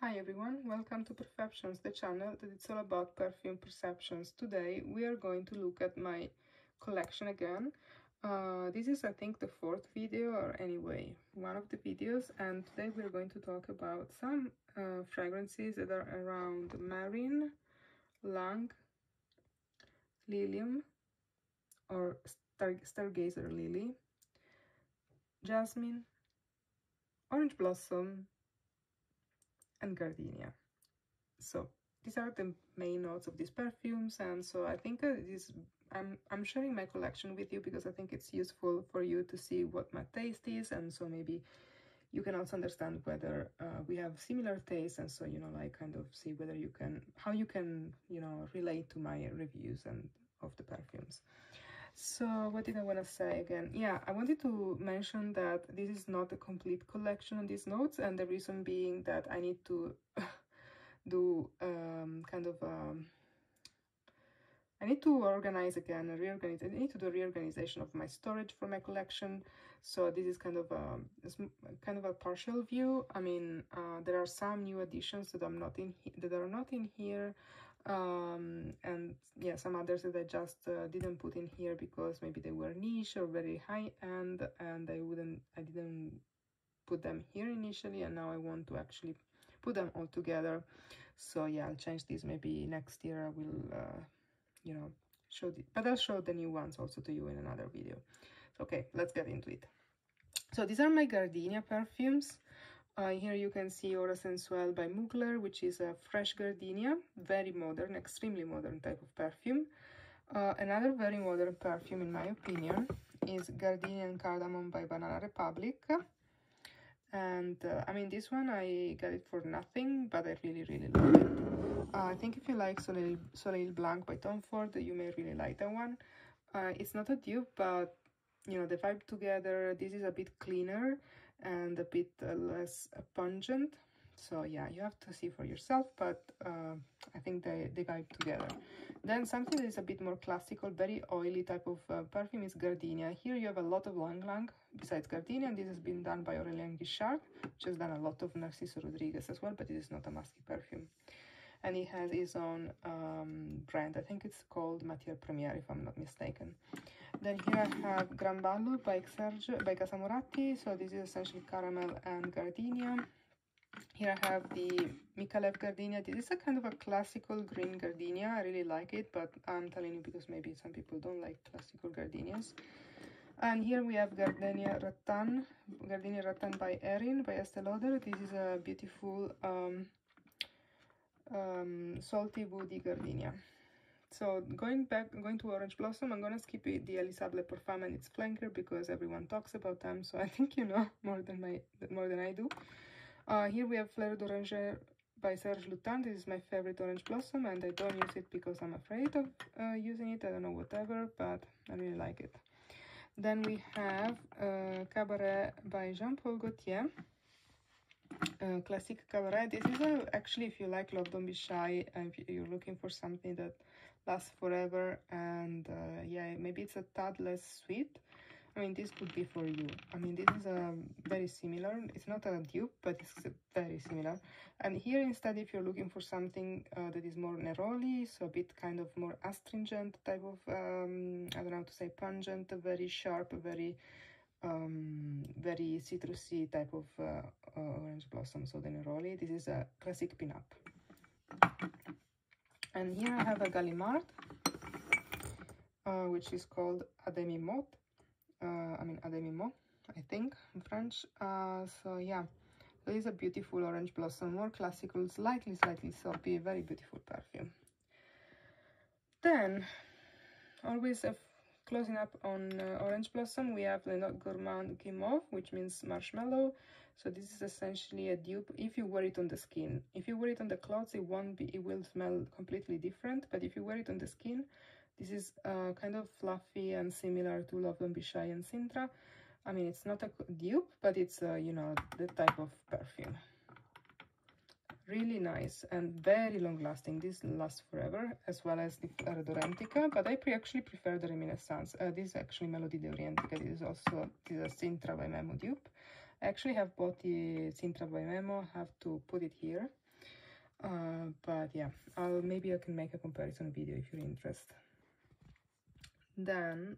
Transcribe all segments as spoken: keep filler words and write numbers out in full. Hi everyone, welcome to Perfeptions, the channel that it's all about perfume perceptions. Today we are going to look at my collection again. Uh, this is I think the fourth video, or anyway, one of the videos, and today we're going to talk about some uh, fragrances that are around Marine, Lang, Lilium or Star Stargazer Lily, Jasmine, Orange Blossom, and gardenia. So these are the main notes of these perfumes, and so I think uh, this I'm, I'm sharing my collection with you because I think it's useful for you to see what my taste is, and so maybe you can also understand whether uh, we have similar tastes, and so, you know, like kind of see whether you can, how you can, you know, relate to my reviews and of the perfumes. So what did I want to say again? Yeah, I wanted to mention that this is not a complete collection on these notes, and the reason being that I need to do um, kind of um, I need to organize again, reorganize. I need to do a reorganization of my storage for my collection. So this is kind of a kind of a partial view. I mean, uh, there are some new additions that I'm not in that are not in here, um, and yeah, some others that I just uh, didn't put in here because maybe they were niche or very high end, and I wouldn't, I didn't put them here initially, and now I want to actually put them all together. So yeah, I'll change this. Maybe next year I will. Uh, you know, show the, but I'll show the new ones also to you in another video. Okay, let's get into it. So these are my gardenia perfumes. Uh, here you can see Aura Sensuelle by Mugler, which is a fresh gardenia, very modern, extremely modern type of perfume. Uh, another very modern perfume, in my opinion, is Gardenia and Cardamom by Banana Republic. And uh, I mean, this one I got it for nothing, but I really, really love it. Uh, I think if you like Soleil, Soleil Blanc by Tom Ford, you may really like that one. Uh, it's not a dupe, but you know, the vibe together, this is a bit cleaner and a bit uh, less uh, pungent. So yeah, you have to see for yourself, but uh, I think they, they vibe together. Then something that is a bit more classical, very oily type of uh, perfume is Gardenia. Here you have a lot of Lang Lang besides Gardenia, and this has been done by Aurelien Guichard, which has done a lot of Narciso Rodriguez as well, but it is not a musky perfume. And he has his own um, brand, I think it's called Matière Première, if I'm not mistaken. Then here I have Gran Ballo by, Serge, by Casamorati, so this is essentially caramel and gardenia. Here I have the Mikalev Gardenia. This is a kind of a classical green gardenia. I really like it, but I'm telling you because maybe some people don't like classical gardenias. And here we have Gardenia Rattan, Gardenia Rattan by Aerin, by Estee Lauder. This is a beautiful um, um, salty woody gardenia. So going back, going to Orange Blossom, I'm going to skip it, the Elisable Parfum and its flanker because everyone talks about them. So I think you know more than, my, more than I do. Uh, here we have Fleur d'Oranger by Serge Luton. This is my favorite Orange Blossom, and I don't use it because I'm afraid of uh, using it. I don't know, whatever, but I really like it. Then we have uh, Cabaret by Jean-Paul Gaultier. Uh, classic Cabaret. This is a, actually, if you like Love, Don't Be Shy, and if you're looking for something that lasts forever, and uh, yeah, maybe it's a tad less sweet. I mean, this could be for you. I mean, this is a very similar. It's not a dupe, but it's very similar. And here instead, if you're looking for something uh, that is more neroli, so a bit kind of more astringent type of, um, I don't know how to say, pungent, very sharp, very, um, very citrusy type of uh, uh, Orange Blossom. So the neroli, this is a classic pin-up. And here I have a Gallimard, uh, which is called Ademimot. Uh, I mean, Ademimot, I think, in French. Uh, so, yeah, so this is a beautiful Orange Blossom, more classical, slightly, slightly soapy, very beautiful perfume. Then, always uh, closing up on uh, Orange Blossom, we have the Note Gourmand Guimauve, which means marshmallow. So this is essentially a dupe if you wear it on the skin. If you wear it on the clothes, it won't be, it will smell completely different, but if you wear it on the skin, this is uh, kind of fluffy and similar to Love, Don't Be Shy and Sintra. I mean, it's not a dupe, but it's, uh, you know, the type of perfume. Really nice and very long-lasting. This lasts forever, as well as the Fleur d'Orentica, but I pre actually prefer the Reminiscence. Uh, this is actually Mélodie de l'Orientica. This is also this is a Sintra by Memo dupe. I actually have bought the Sintra by Memo. I have to put it here. Uh, but yeah, I'll, maybe I can make a comparison video if you're interested. Then,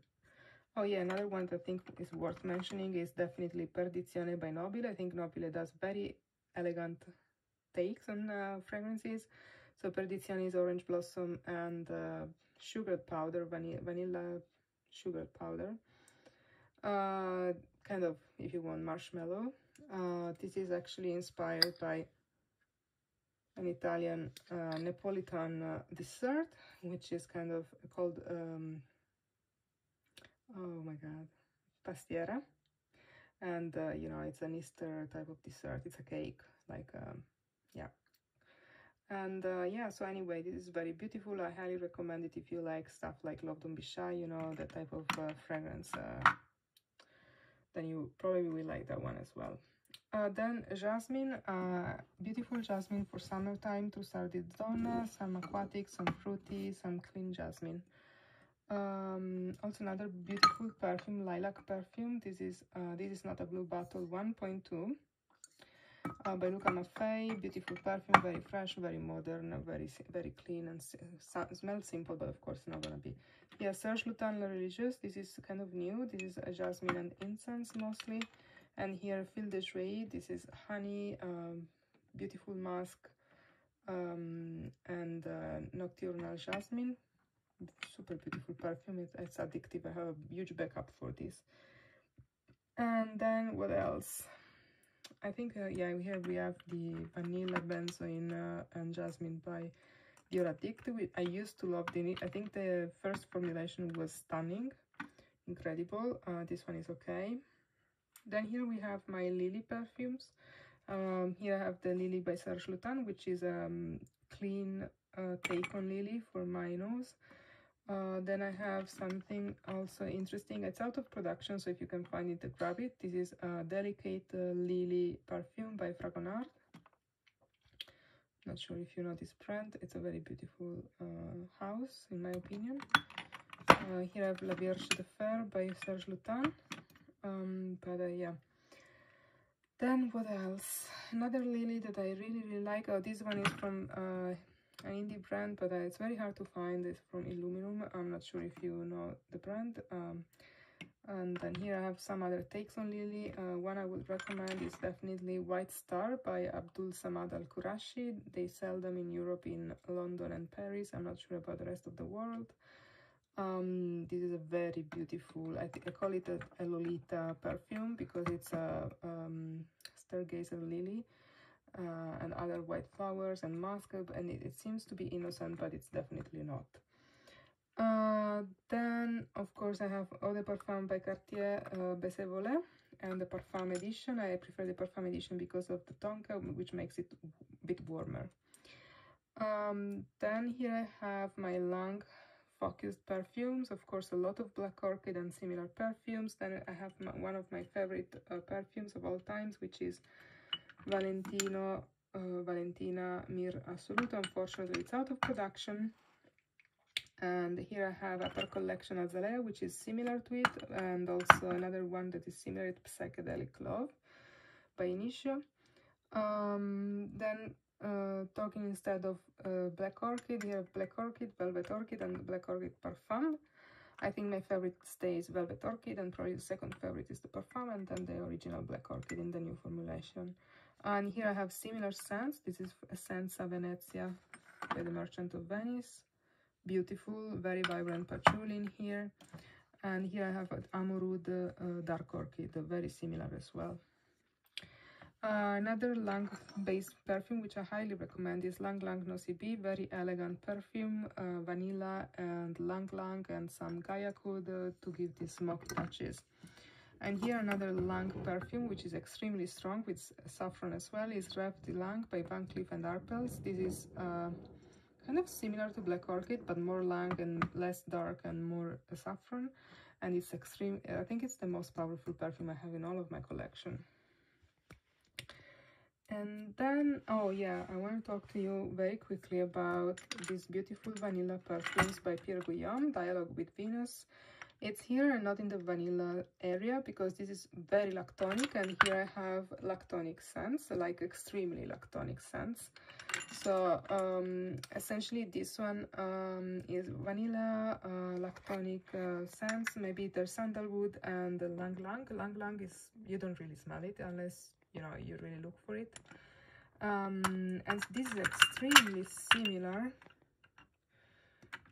oh yeah, another one that I think is worth mentioning is definitely Perdizione by Nobile. I think Nobile does very elegant takes on uh, fragrances. So Perdizione is orange blossom and uh, sugar powder, vanilla, vanilla sugar powder. Uh, kind of, if you want, marshmallow. Uh, this is actually inspired by an Italian uh, Neapolitan uh, dessert, which is kind of called, um, oh my god, pastiera. And, uh, you know, it's an Easter type of dessert. It's a cake, like, um, yeah. And, uh, yeah, so anyway, this is very beautiful. I highly recommend it if you like stuff like Love Don't Be Shy, you know, that type of uh, fragrance. Uh, then you probably will like that one as well. Uh, then jasmine, uh, beautiful jasmine for summertime, Trussardi Zona, some aquatic, some fruity, some clean jasmine. Um, also another beautiful perfume, lilac perfume. This is uh, this is not a blue bottle, one point two uh, by Luca Maffei. Beautiful perfume, very fresh, very modern, very very clean and uh, smells simple, but of course not gonna be. Yeah, Serge Luton Lerigius. This is kind of new. This is a jasmine and incense mostly. And here, Fille de Très, this is honey, um, beautiful musk, um, and uh, nocturnal jasmine. Super beautiful perfume, it, it's addictive. I have a huge backup for this. And then, what else? I think, uh, yeah, here we have the vanilla, benzoin, uh, and jasmine by Dior Addict. We, I used to love the, I think the first formulation was stunning, incredible. Uh, this one is okay. Then here we have my Lily perfumes. Um, here I have the Lily by Serge Lutin, which is a um, clean uh, take on Lily for my nose. Uh, then I have something also interesting. It's out of production, so if you can find it, grab it. This is a Delicate uh, Lily perfume by Fragonard. Not sure if you know this brand. It's a very beautiful uh, house, in my opinion. Uh, here I have La Vierge de Fer by Serge Lutin. Um, but uh, yeah, then what else? Another lily that I really really like. Oh, this one is from uh, an indie brand, but uh, it's very hard to find. It's from Illuminum. I'm not sure if you know the brand. Um, and then here I have some other takes on lily. Uh, one I would recommend is definitely White Star by Abdul Samad Al Qurashi. They sell them in Europe, in London and Paris. I'm not sure about the rest of the world. Um, this is a very beautiful, I, I call it a, a Lolita perfume because it's a um, stargazer lily uh, and other white flowers and musk, and it, it seems to be innocent, but it's definitely not. Uh, then, of course, I have Eau de Parfum by Cartier uh, Baiser Volé and the Parfum edition. I prefer the Parfum edition because of the tonka, which makes it a bit warmer. Um, then here I have my Lang focused perfumes, of course, a lot of Black Orchid and similar perfumes. Then I have my, one of my favorite uh, perfumes of all times, which is Valentino uh, Valentina Mir Assoluto. Unfortunately, it's out of production. And here I have Upper Collection Azalea, which is similar to it, and also another one that is similar to Psychedelic Love by Initio. Um, then Uh, talking instead of uh, Black Orchid, here Black Orchid, Velvet Orchid, and Black Orchid Parfum. I think my favorite stays Velvet Orchid, and probably the second favorite is the Parfum, and then the original Black Orchid in the new formulation. And here I have similar scents. This is Essenza Venezia by the Merchant of Venice. Beautiful, very vibrant patchouli in here. And here I have Amouroud uh, Dark Orchid, very similar as well. Uh, another Lang based perfume which I highly recommend is Lang Lang No C B, very elegant perfume, uh, vanilla and Lang Lang and some Gaillacoud uh, to give these smoke touches. And here another Lang perfume which is extremely strong with saffron as well is Rêve de Lang by Van Cleef and Arpels. This is uh, kind of similar to Black Orchid but more Lang and less dark and more uh, saffron, and it's extreme. I think it's the most powerful perfume I have in all of my collection. And then, oh yeah, I want to talk to you very quickly about these beautiful vanilla perfumes by Pierre Guillaume, Dialogue with Venus. It's here and not in the vanilla area because this is very lactonic, and here I have lactonic scents, like extremely lactonic scents. So um, essentially this one um, is vanilla, uh, lactonic uh, scents, maybe there's sandalwood and lang lang. Lang lang is, you don't really smell it unless, you know, you really look for it. Um, and this is extremely similar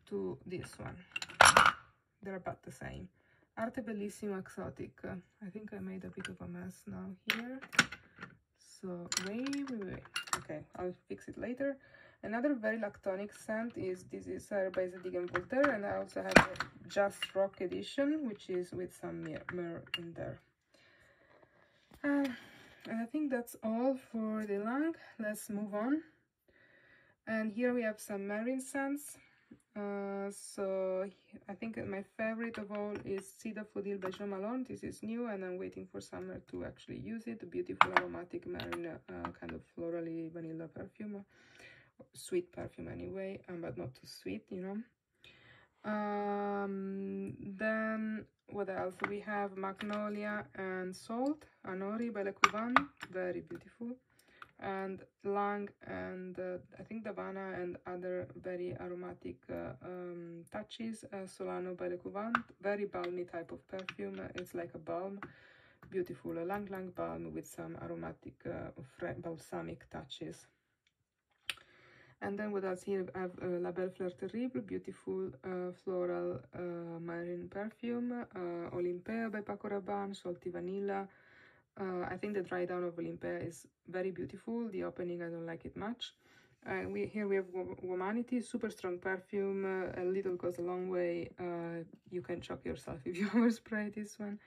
to this one. They're about the same. Arte Bellissimo Exotic. Uh, I think I made a bit of a mess now here. So, wait, wait, wait. Okay, I'll fix it later. Another very lactonic scent is, this is by Zadig and Voltaire, and I also have a Just Rock edition, which is with some myrrh in there. Uh, and I think that's all for the Lang. Let's move on. And here we have some marine scents. Uh, so I think my favorite of all is Ci Daffodil by Jo Malone. This is new and I'm waiting for summer to actually use it. A beautiful aromatic marine uh, kind of florally vanilla perfume, sweet perfume anyway, um, but not too sweet, you know. Um, then what else? We have Magnolia and Salt, Anori by Le Couvent, very beautiful. And Lang and uh, I think Davana and other very aromatic uh, um, touches. Uh, Solano by Le Couvent, very balmy type of perfume. It's like a balm, beautiful. A Lang Lang balm with some aromatic uh, balsamic touches. And then what else here? I have uh, La Belle Fleur Terrible, beautiful uh, floral uh, marine perfume. Uh, Olympea by Paco Rabanne, Salty Vanilla. Uh, I think the dry down of Olympea is very beautiful. The opening, I don't like it much. Uh, we, here we have Womanity, super strong perfume. Uh, a little goes a long way. Uh, you can choke yourself if you overspray this one.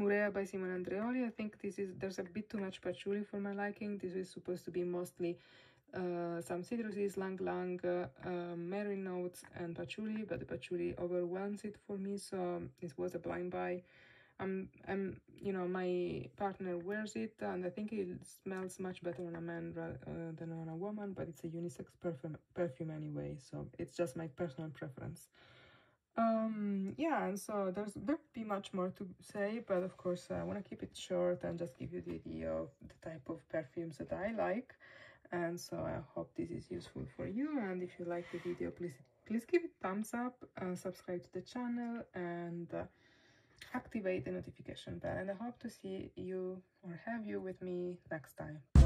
Murea by Simone Andreoli. I think this is, there's a bit too much patchouli for my liking. This is supposed to be mostly uh, some citruses, lang lang, uh, uh, merry notes, and patchouli, but the patchouli overwhelms it for me, so it was a blind buy. Um, um, you know, my partner wears it, and I think it smells much better on a man uh, than on a woman, but it's a unisex perfume, perfume anyway, so it's just my personal preference. Um, yeah, and so there's, there'd be much more to say, but of course I want to keep it short and just give you the idea of the type of perfumes that I like, and so I hope this is useful for you, and if you like the video, please, please give it a thumbs up, uh, subscribe to the channel, and... Uh, activate the notification bell, and I hope to see you or have you with me next time.